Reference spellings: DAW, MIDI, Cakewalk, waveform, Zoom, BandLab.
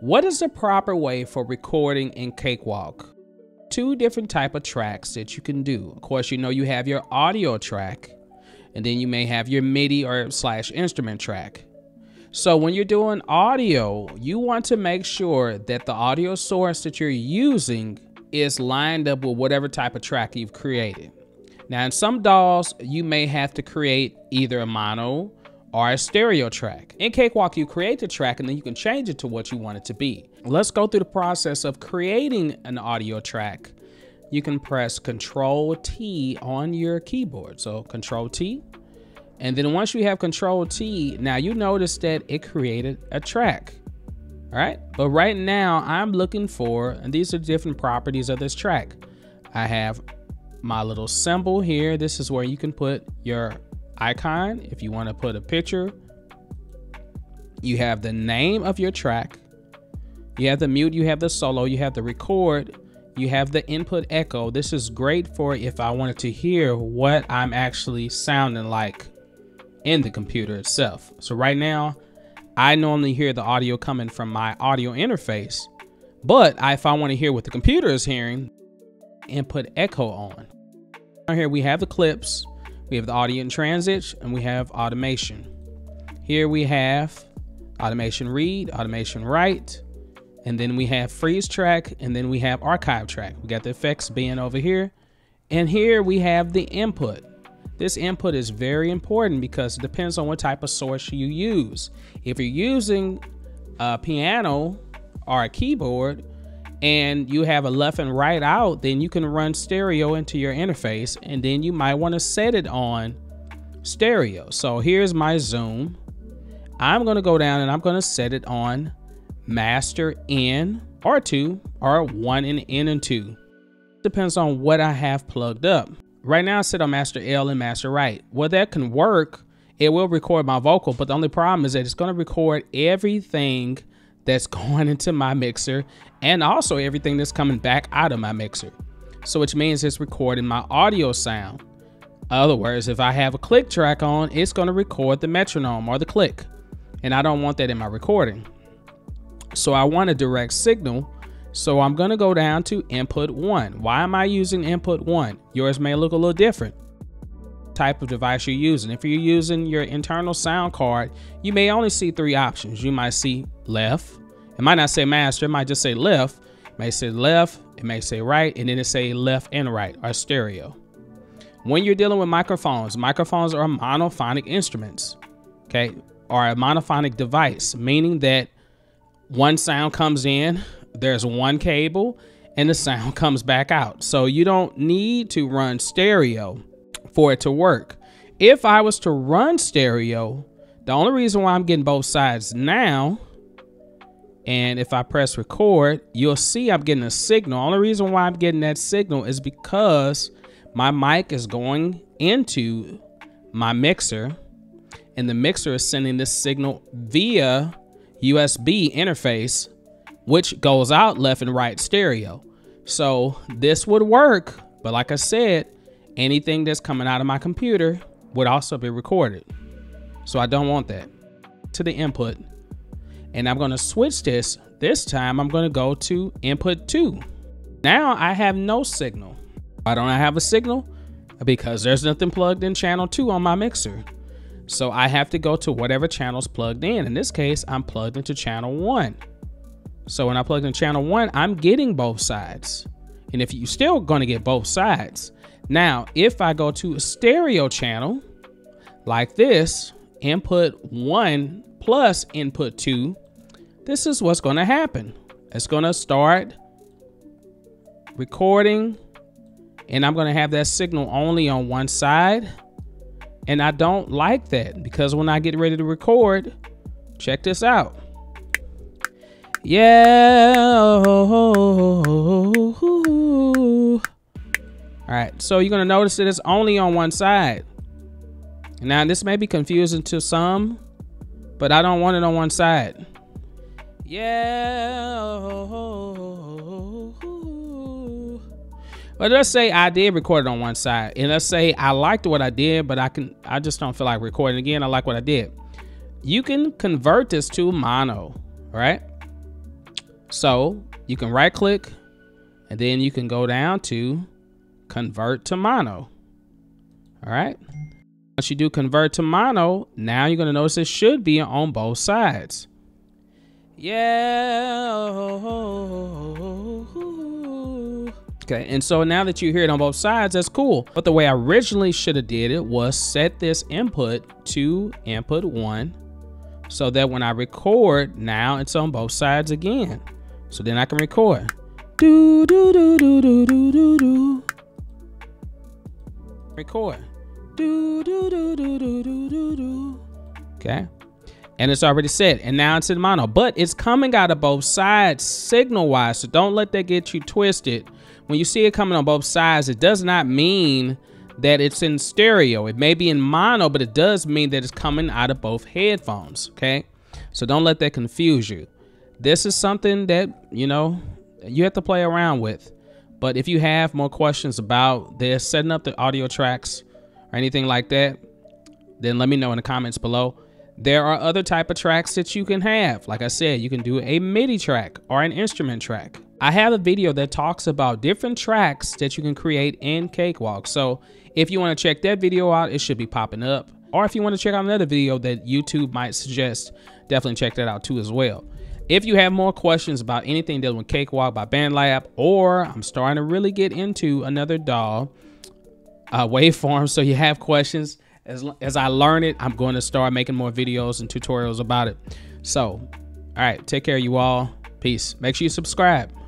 What is the proper way for recording in Cakewalk? Two different type of tracks that you can do. Of course, you know you have your audio track, and then you may have your MIDI or / instrument track. So when you're doing audio, you want to make sure that the audio source that you're using is lined up with whatever type of track you've created. Now in some DAWs, you may have to create either a mono or a stereo track. In Cakewalk, you create the track and then you can change it to what you want it to be. Let's go through the process of creating an audio track. You can press Control T on your keyboard. So Control T. And then once you have Control T, now you notice that it created a track. All right. But right now I'm looking for, and these are different properties of this track. I have my little symbol here. This is where you can put your icon. If you want to put a picture, you have the name of your track. You have the mute, you have the solo, you have the record, you have the input echo. This is great for if I wanted to hear what I'm actually sounding like in the computer itself. So right now, I normally hear the audio coming from my audio interface, but if I want to hear what the computer is hearing, input echo on. Right here, we have the clips, we have the audio in transit, and we have automation. Here we have automation read, automation write, and then we have freeze track, and then we have archive track. We got the effects being over here, and here we have the input. This input is very important because it depends on what type of source you use. If you're using a piano or a keyboard and you have a left and right out, then you can run stereo into your interface, and then you might want to set it on stereo. So here's my Zoom. I'm going to go down and I'm going to set it on master in R2 or 1 and N and 2. Depends on what I have plugged up. Right now I sit on master L and master right. Well, that can work. It will record my vocal, but the only problem is that it's going to record everything that's going into my mixer and also everything that's coming back out of my mixer. So which means it's recording my audio sound. In other words, if I have a click track on, it's going to record the metronome or the click. And I don't want that in my recording. So I want a direct signal. So I'm going to go down to input 1. Why am I using input 1? Yours may look a little different. Type of device you're using. If you're using your internal sound card, you may only see 3 options. You might see left. It might not say master. It might just say left. It may say left. It may say right. And then it say left and right or stereo. When you're dealing with microphones, microphones are monophonic instruments, okay, or a monophonic device, meaning that one sound comes in, there's one cable, and the sound comes back out. So you don't need to run stereo for it to work. If I was to run stereo, the only reason why I'm getting both sides now, and if I press record, you'll see I'm getting a signal. Only reason why I'm getting that signal is because my mic is going into my mixer, and the mixer is sending this signal via USB interface, which goes out left and right stereo. So this would work, but like I said, anything that's coming out of my computer would also be recorded. So I don't want that. To the input, and I'm going to switch this. This time I'm going to go to input 2. Now I have no signal. Why don't I have a signal? Because there's nothing plugged in channel 2 on my mixer. So I have to go to whatever channel's plugged in. In this case, I'm plugged into channel 1. So when I plugged in channel 1, I'm getting both sides. And if you're still going to get both sides. Now, if I go to a stereo channel like this, input 1 plus input 2, this is what's going to happen. It's going to start recording, and I'm going to have that signal only on one side. And I don't like that, because when I get ready to record, check this out. Yeah. All right, so you're gonna notice that it's only on one side. Now this may be confusing to some, but I don't want it on one side. Yeah. But let's say I did record it on one side, and let's say I liked what I did, but I just don't feel like recording again. I like what I did. You can convert this to mono, all right? So you can right click and then you can go down to convert to mono. All right. Once you do convert to mono, now you're going to notice it should be on both sides. Yeah. Okay. And so now that you hear it on both sides, that's cool. But the way I originally should have did it was set this input to input 1 so that when I record, now it's on both sides again. So then I can record. Do, do, do, do, do, do, do, do. Record. Do, do, do, do, do, do, do. Okay. And it's already set. And now it's in mono, but it's coming out of both sides signal wise. So don't let that get you twisted. When you see it coming on both sides, it does not mean that it's in stereo. It may be in mono, but it does mean that it's coming out of both headphones. Okay. So don't let that confuse you. This is something that, you know, you have to play around with. But if you have more questions about this, setting up the audio tracks or anything like that, then let me know in the comments below. There are other type of tracks that you can have. Like I said, you can do a MIDI track or an instrument track. I have a video that talks about different tracks that you can create in Cakewalk. So if you want to check that video out, it should be popping up. Or if you want to check out another video that YouTube might suggest, definitely check that out too as well. If you have more questions about anything dealing with Cakewalk by BandLab, or I'm starting to really get into another DAW waveform, so you have questions, as I learn it, I'm going to start making more videos and tutorials about it. So, all right, take care of you all. Peace. Make sure you subscribe.